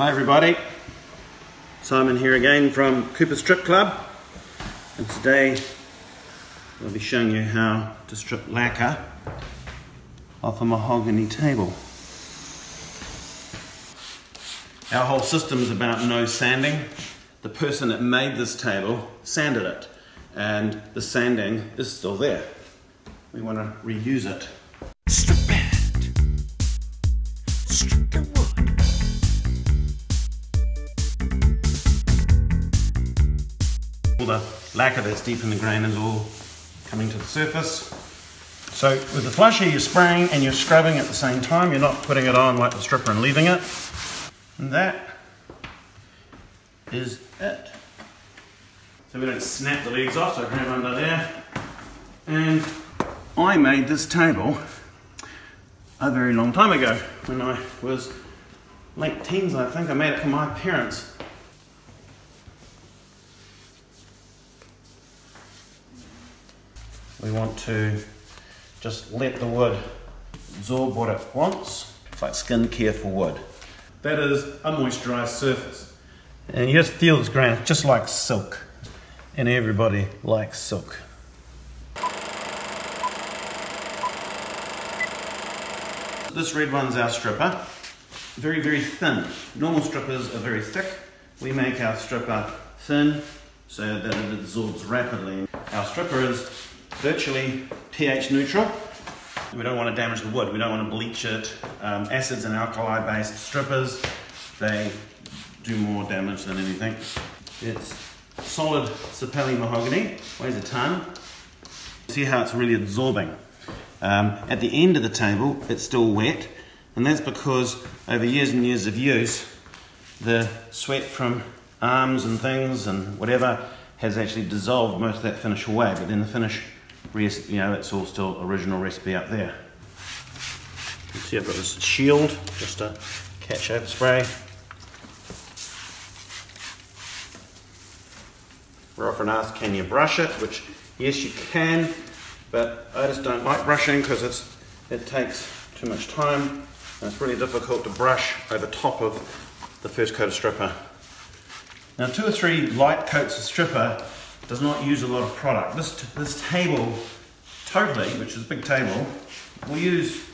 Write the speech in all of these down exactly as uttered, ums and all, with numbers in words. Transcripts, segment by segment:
Hi everybody, Simon here again from Cooper's Strip Club, and today I'll be showing you how to strip lacquer off a mahogany table. Our whole system is about no sanding. The person that made this table sanded it, and the sanding is still there. We want to reuse it. The lacquer that's deep in the grain is all coming to the surface. So with the flusher you're spraying and you're scrubbing at the same time. You're not putting it on like the stripper and leaving it. And that is it. So we don't snap the legs off, so grab under there. And I made this table a very long time ago when I was late teens, I think. I made it for my parents. We want to just let the wood absorb what it wants. It's like skincare for wood. That is a moisturized surface. And you just feel this grain, it's just like silk. And everybody likes silk. This red one's our stripper. Very, very thin. Normal strippers are very thick. We make our stripper thin so that it absorbs rapidly. Our stripper is virtually pH neutral. We don't want to damage the wood. We don't want to bleach it. Um, acids and alkali-based strippers, they do more damage than anything. It's solid Sapelli mahogany, weighs a ton. See how it's really absorbing. Um, at the end of the table, it's still wet, and that's because over years and years of use, the sweat from arms and things and whatever has actually dissolved most of that finish away, but then the finish, you know, it's all still original recipe up there. You can see I've got this shield, just to catch overspray. We're often asked, can you brush it? Which, yes you can, but I just don't like brushing because it's it takes too much time, and it's really difficult to brush over top of the first coat of stripper. Now, two or three light coats of stripper does not use a lot of product. This, this table, totally, which is a big table, will use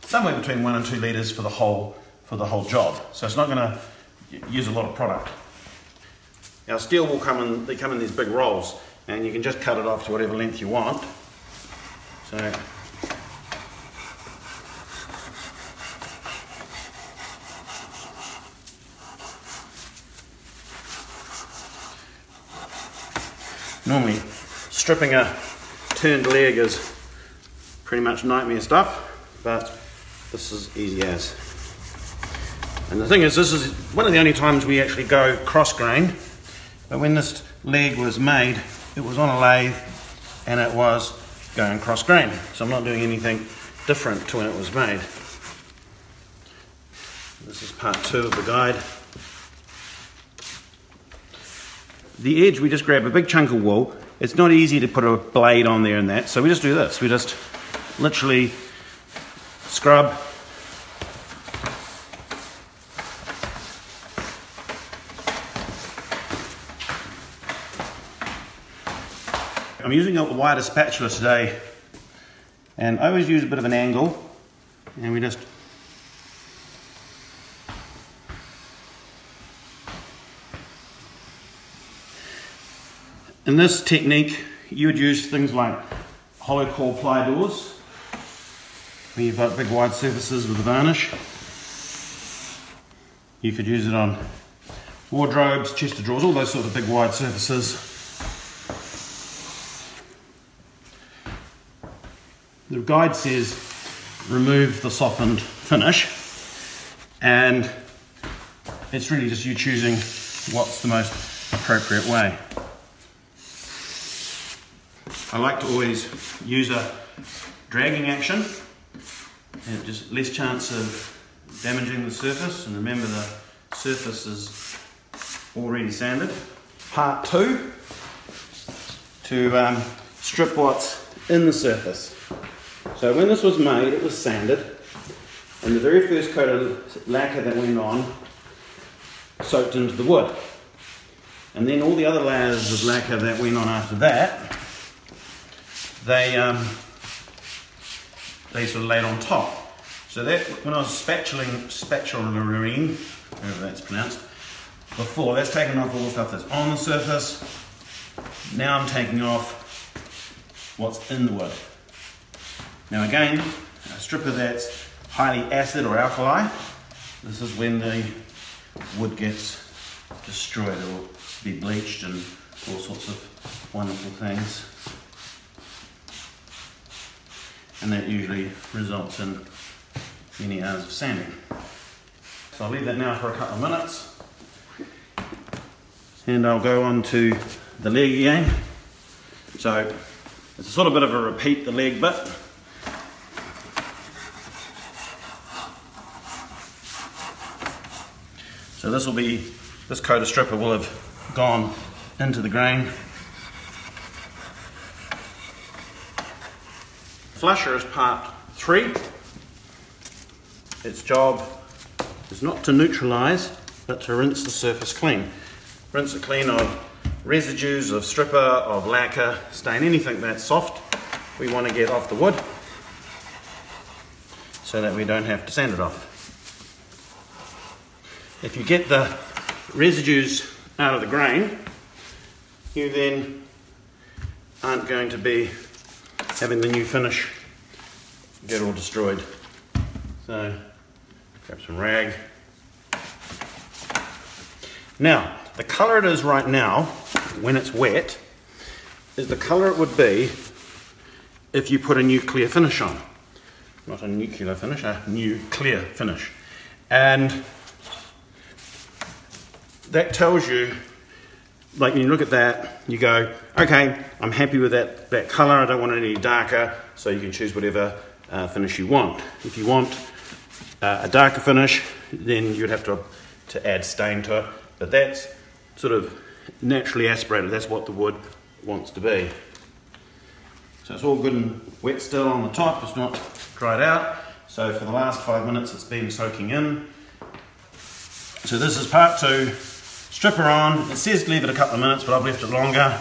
somewhere between one and two litres for the whole for the whole job. So it's not gonna use a lot of product. Now, steel will come in, they come in these big rolls, and you can just cut it off to whatever length you want. So, normally, stripping a turned leg is pretty much nightmare stuff, but this is easy as. And the thing is, this is one of the only times we actually go cross-grain, but when this leg was made, it was on a lathe and it was going cross-grain. So I'm not doing anything different to when it was made. This is part two of the guide. The edge, we just grab a big chunk of wool. It's not easy to put a blade on there and that, so we just do this. We just literally scrub. I'm using a wider spatula today, and I always use a bit of an angle, and we just in this technique, you would use things like hollow core ply doors, where you've got big wide surfaces with a varnish. You could use it on wardrobes, chest of drawers, all those sort of big wide surfaces. The guide says remove the softened finish, and it's really just you choosing what's the most appropriate way. I like to always use a dragging action, and just less chance of damaging the surface, and remember the surface is already sanded. Part two, to um, strip what's in the surface. So when this was made, it was sanded, and the very first coat of lacquer that went on soaked into the wood. And then all the other layers of lacquer that went on after that, they um, they sort of laid on top. So that, when I was spatuling, spatularing, however that's pronounced, before, that's taken off all the stuff that's on the surface. Now I'm taking off what's in the wood. Now again, a stripper that's highly acid or alkali, this is when the wood gets destroyed or be bleached and all sorts of wonderful things. And that usually results in many hours of sanding. So I'll leave that now for a couple of minutes. And I'll go on to the leg again. So it's a sort of bit of a repeat, the leg bit. So this will be, this coat of stripper will have gone into the grain. Flusher is part three. Its job is not to neutralize, but to rinse the surface clean. Rinse it clean of residues, of stripper, of lacquer, stain, anything that's soft we want to get off the wood so that we don't have to sand it off. If you get the residues out of the grain, you then aren't going to be having the new finish get all destroyed. So grab some rag. Now the colour it is right now when it's wet is the colour it would be if you put a new clear finish on. Not a nuclear finish, a new clear finish. And that tells you, like when you look at that, you go, okay, I'm happy with that, that colour, I don't want it any darker, so you can choose whatever uh, finish you want. If you want uh, a darker finish, then you'd have to, to add stain to it, but that's sort of naturally aspirated, that's what the wood wants to be. So it's all good and wet still on the top, it's not dried out, so for the last five minutes it's been soaking in. So this is part two. Stripper on, it says leave it a couple of minutes, but I've left it longer.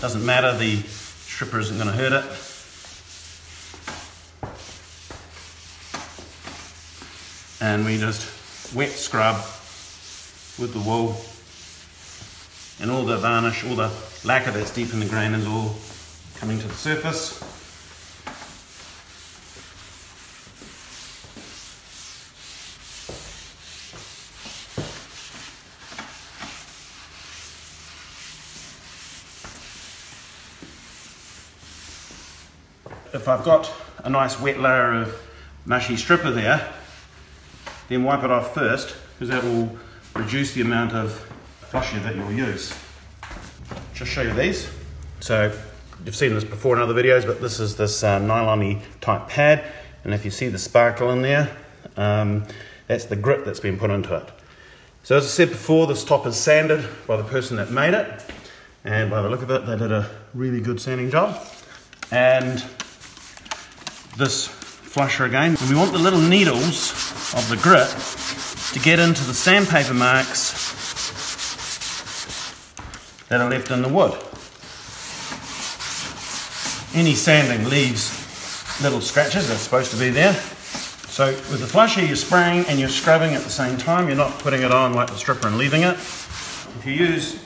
Doesn't matter, the stripper isn't going to hurt it. And we just wet scrub with the wool, and all the varnish, all the lacquer that's deep in the grain is all coming to the surface. If I've got a nice wet layer of mushy stripper there, then wipe it off first, because that will reduce the amount of flusher that you'll use. Just show you these. So you've seen this before in other videos, but this is this uh, nylon-y type pad, and if you see the sparkle in there, um, that's the grit that's been put into it. So as I said before, this top is sanded by the person that made it, and by the look of it, they did a really good sanding job. And this flusher again. And we want the little needles of the grit to get into the sandpaper marks that are left in the wood. Any sanding leaves little scratches that's supposed to be there. So with the flusher you're spraying and you're scrubbing at the same time, you're not putting it on like the stripper and leaving it. If you use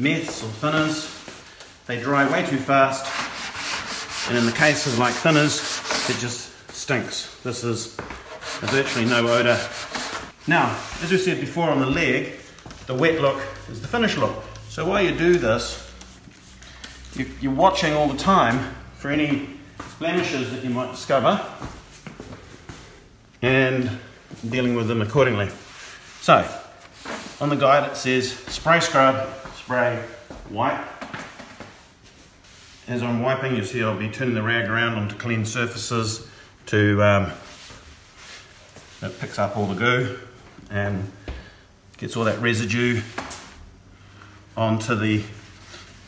meths or thinners, they dry way too fast, and in the case of like thinners, it just stinks. This is virtually no odour. Now, as we said before on the leg, the wet look is the finish look. So while you do this, you, you're watching all the time for any blemishes that you might discover and dealing with them accordingly. So, on the guide it says spray, scrub, spray, wipe. As I'm wiping, you see I'll be turning the rag around onto clean surfaces to, um, it picks up all the goo and gets all that residue onto the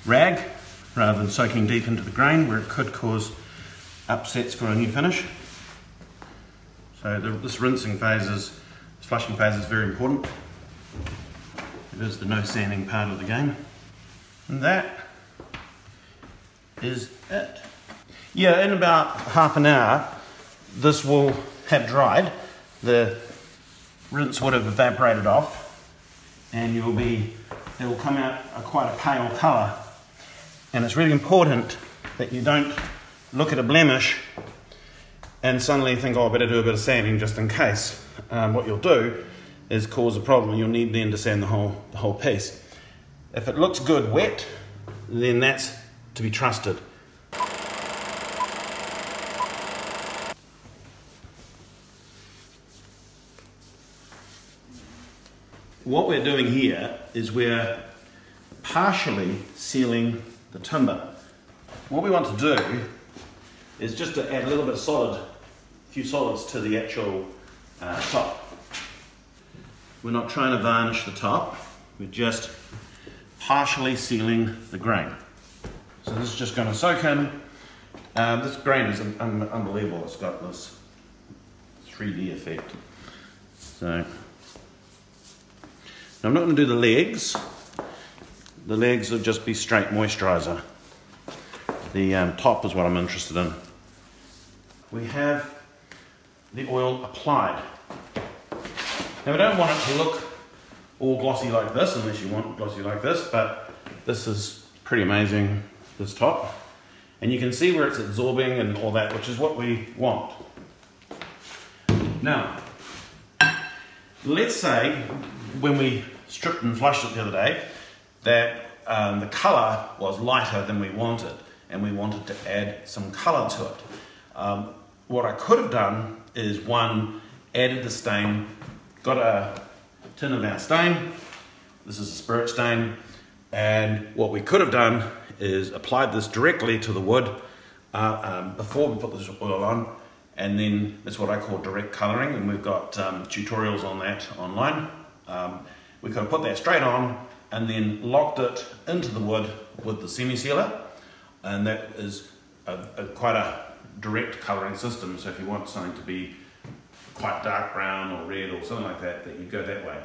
rag rather than soaking deep into the grain where it could cause upsets for a new finish. So the, this rinsing phase is, this flushing phase is very important. It is the no sanding part of the game. And that is it. Yeah, in about half an hour, this will have dried. The rinse would have evaporated off, and you'll be, it'll come out a, quite a pale colour. And it's really important that you don't look at a blemish and suddenly think, oh, I better do a bit of sanding just in case. Um, what you'll do is cause a problem. You'll need then to sand the whole, the whole piece. If it looks good wet, then that's to be trusted. What we're doing here is we're partially sealing the timber. What we want to do is just to add a little bit of solid, a few solids to the actual uh, top. We're not trying to varnish the top, we're just partially sealing the grain. So this is just going to soak in. Um, this grain is un un unbelievable, it's got this three D effect. So. Now, I'm not going to do the legs. The legs will just be straight moisturiser. The um, top is what I'm interested in. We have the oil applied. Now, we don't want it to look all glossy like this, unless you want glossy like this, but this is pretty amazing, this top. And you can see where it's absorbing and all that, which is what we want. Now, let's say, when we stripped and flushed it the other day, that um, the colour was lighter than we wanted, and we wanted to add some colour to it. Um, what I could have done is, one, added the stain, got a tin of our stain, this is a spirit stain, and what we could have done is applied this directly to the wood uh, um, before we put this oil on, and then it's what I call direct colouring, and we've got um, tutorials on that online. Um, we could have put that straight on and then locked it into the wood with the semi-sealer, and that is a, a, quite a direct colouring system. So if you want something to be quite dark brown or red or something like that, that you go that way.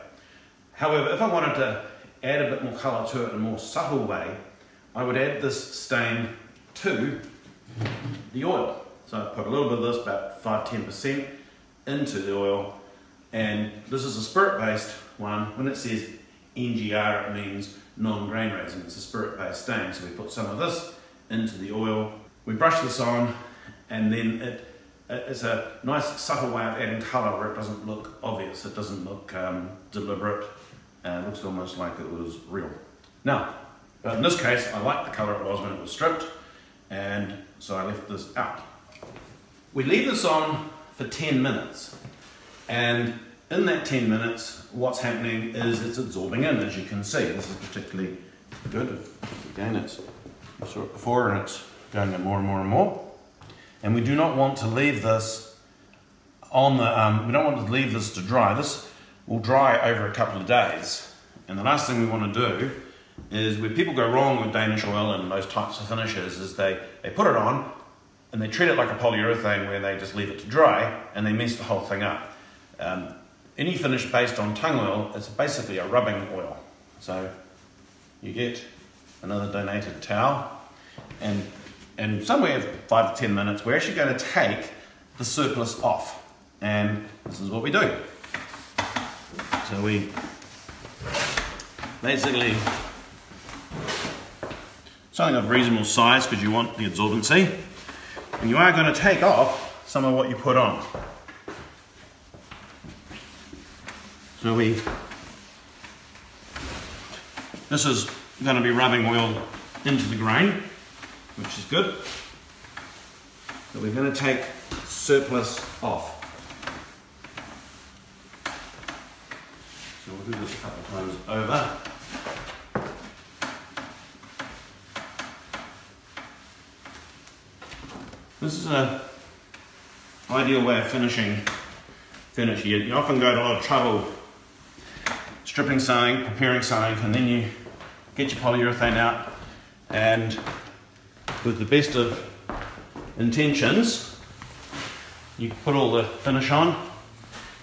However, if I wanted to add a bit more colour to it in a more subtle way, I would add this stain to the oil. So I put a little bit of this, about five to ten percent, into the oil. And this is a spirit-based one. When it says N G R, it means non-grain raising. It's a spirit-based stain. So we put some of this into the oil. We brush this on, and then it, it's a nice subtle way of adding colour where it doesn't look obvious. It doesn't look um, deliberate. Uh, it looks almost like it was real. Now, but in this case, I like the colour it was when it was stripped, and so I left this out. We leave this on for ten minutes. And in that ten minutes, what's happening is it's absorbing in, as you can see. This is particularly good. Again, it's, I saw it before, and it's going in more and more and more. And we do not want to leave this on the, um, we don't want to leave this to dry. This will dry over a couple of days. And the last thing we want to do is, where people go wrong with Danish oil and those types of finishes, is they, they put it on and they treat it like a polyurethane where they just leave it to dry and they mess the whole thing up. Um, any finish based on tung oil is basically a rubbing oil. So you get another donated towel, and, and somewhere five to ten minutes, we're actually going to take the surplus off. And this is what we do. So we basically, something of reasonable size because you want the absorbency, and you are going to take off some of what you put on. So we, this is going to be rubbing oil into the grain, which is good. So we're going to take surplus off. So we'll do this a couple of times over. This is an ideal way of finishing. Finish. You, you often go to a lot of trouble stripping something, preparing something, and then you get your polyurethane out, and with the best of intentions, you put all the finish on,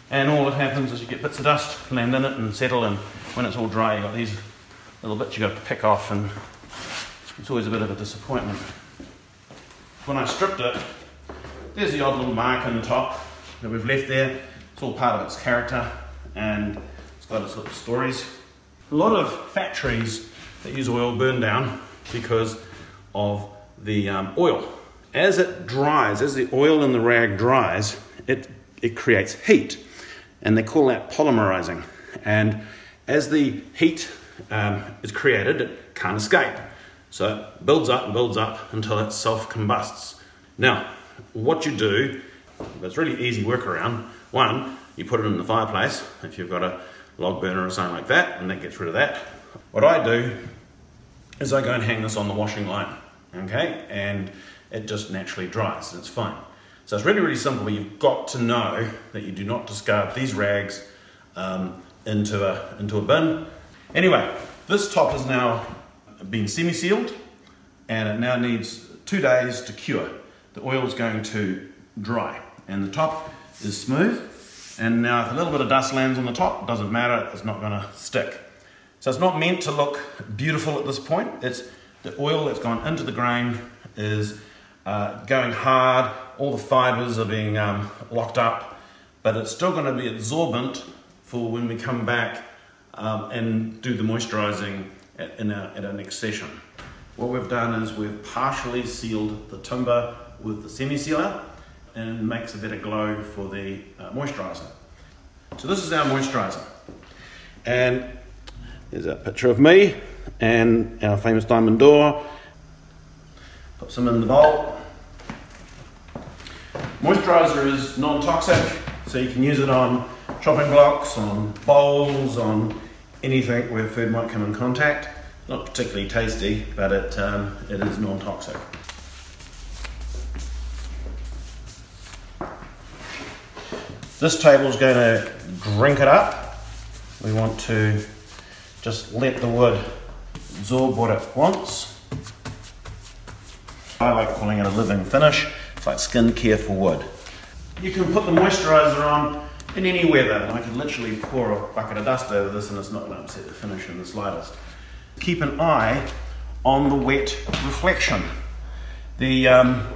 and all that happens is you get bits of dust land in it and settle, and when it's all dry, you've got these little bits you've got to pick off, and it's always a bit of a disappointment. When I stripped it, there's the odd little mark on the top that we've left there. It's all part of its character, and it's got its little stories. A lot of factories that use oil burn down because of the um, oil. As it dries, as the oil in the rag dries, it, it creates heat, and they call that polymerizing. And as the heat um, is created, it can't escape. So it builds up and builds up until it self-combusts. Now, what you do, it's really easy workaround. One, you put it in the fireplace if you've got a log burner or something like that, and that gets rid of that. What I do is I go and hang this on the washing line, okay? And it just naturally dries, and it's fine. So it's really, really simple, but you've got to know that you do not discard these rags um, into, a, into a bin. Anyway, this top has now been semi-sealed, and it now needs two days to cure. The oil is going to dry, and the top is smooth. And now if a little bit of dust lands on the top, it doesn't matter, it's not gonna stick. So it's not meant to look beautiful at this point. It's the oil that's gone into the grain is uh, going hard, all the fibers are being um, locked up, but it's still gonna be absorbent for when we come back um, and do the moisturizing at, in a, at our next session. What we've done is we've partially sealed the timber with the semi-sealer, and makes a better glow for the uh, moisturiser. So this is our moisturiser, and there's a picture of me and our famous diamond door. Put some in the bowl. Moisturiser is non-toxic, so you can use it on chopping blocks, on bowls, on anything where food might come in contact. Not particularly tasty, but it, um, it is non-toxic. This table is going to drink it up. We want to just let the wood absorb what it wants. I like calling it a living finish. It's like skincare for wood. You can put the moisturiser on in any weather. And I can literally pour a bucket of dust over this, and it's not going to upset the finish in the slightest. Keep an eye on the wet reflection. The um,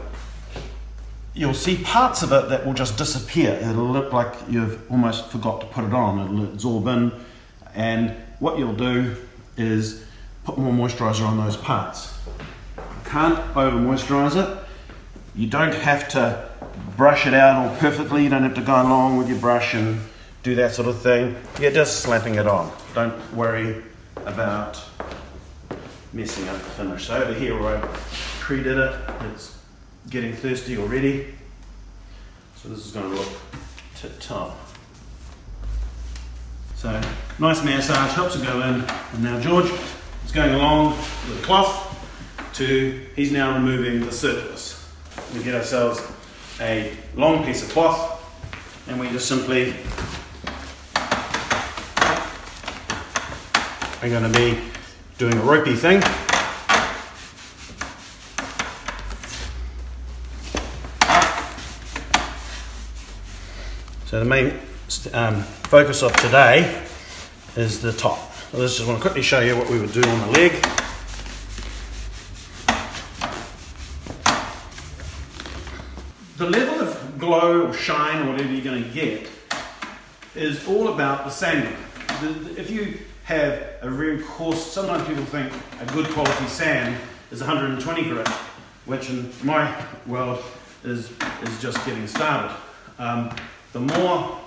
You'll see parts of it that will just disappear. It'll look like you've almost forgot to put it on. It'll absorb in. And what you'll do is put more moisturiser on those parts. You can't over moisturise it. You don't have to brush it out all perfectly. You don't have to go along with your brush and do that sort of thing. You're just slapping it on. Don't worry about messing up the finish. So over here where I pre-did it, it's getting thirsty already, so this is going to look tip-top. So nice massage, helps it go in, and now George is going along with the cloth to, he's now removing the surplus. We get ourselves a long piece of cloth, and we just simply are going to be doing a ropey thing. So the main um, focus of today is the top. So I just want to quickly show you what we would do on the leg. The level of glow or shine or whatever you're going to get is all about the sanding. If you have a very coarse, sometimes people think a good quality sand is one hundred twenty grit, which in my world is, is just getting started. Um, The more,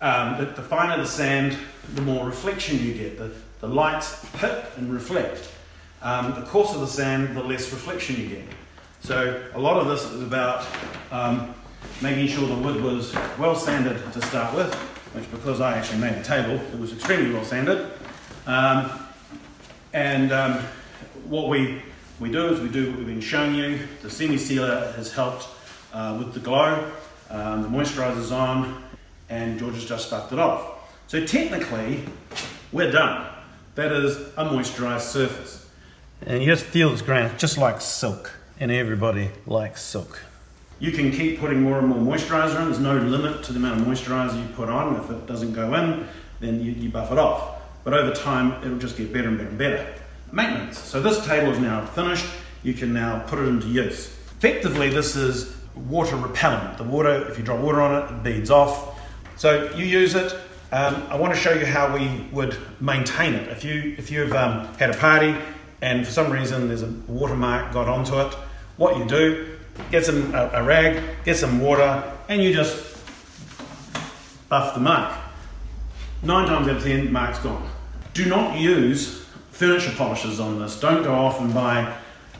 um, the, the finer the sand, the more reflection you get. The, the lights hit and reflect. Um, the coarser the sand, the less reflection you get. So a lot of this is about um, making sure the wood was well sanded to start with, which because I actually made the table, it was extremely well sanded. Um, and um, what we, we do is we do what we've been showing you. The semi-sealer has helped uh, with the glow. Um, the moisturiser's on, and George has just stuffed it off. So technically, we're done. That is a moisturised surface. And you just feel this grain, just like silk, and everybody likes silk. You can keep putting more and more moisturiser in. There's no limit to the amount of moisturiser you put on. If it doesn't go in, then you, you buff it off. but over time it'll just get better and better and better. Maintenance. So this table is now finished. You can now put it into use. Effectively, this is water repellent. The water, if you drop water on it, it beads off. So you use it. Um, I want to show you how we would maintain it. If, you, if you've um, had a party and for some reason there's a watermark got onto it, what you do, get some, a, a rag, get some water, and you just buff the mark. Nine times out of ten, mark's gone. Do not use furniture polishes on this. Don't go off and buy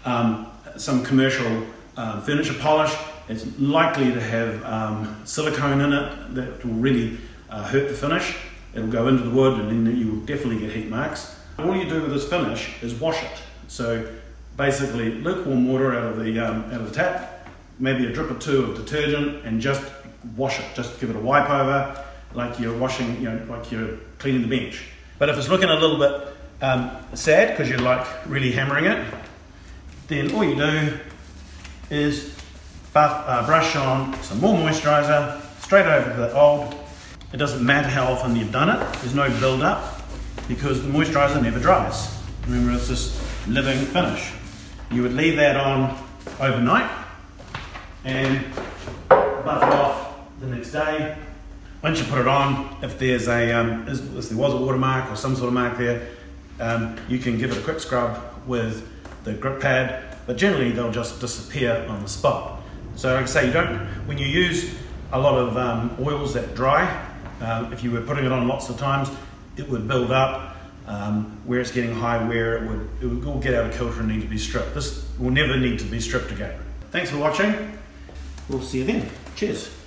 um, some commercial uh, furniture polish. It's likely to have um, silicone in it that will really uh, hurt the finish. It'll go into the wood and then you will definitely get heat marks. All you do with this finish is wash it. So basically lukewarm water out of the, um, out of the tap, maybe a drip or two of detergent, and just wash it, just give it a wipe over, like you're washing, you know, like you're cleaning the bench. But if it's looking a little bit um, sad because you're like really hammering it, then all you do is buff, uh, brush on some more moisturiser straight over the old. It doesn't matter how often you've done it. There's no build up because the moisturiser never dries. Remember, it's this living finish. You would leave that on overnight and buff it off the next day. Once you put it on, if there's a um, if there was a watermark or some sort of mark there, um, you can give it a quick scrub with the grip pad, but generally they'll just disappear on the spot. So like I say, you don't, when you use a lot of um, oils that dry, uh, if you were putting it on lots of times, it would build up um, where it's getting high, where it would, it would all get out of kilter and need to be stripped. This will never need to be stripped again. Thanks for watching. We'll see you then. Cheers.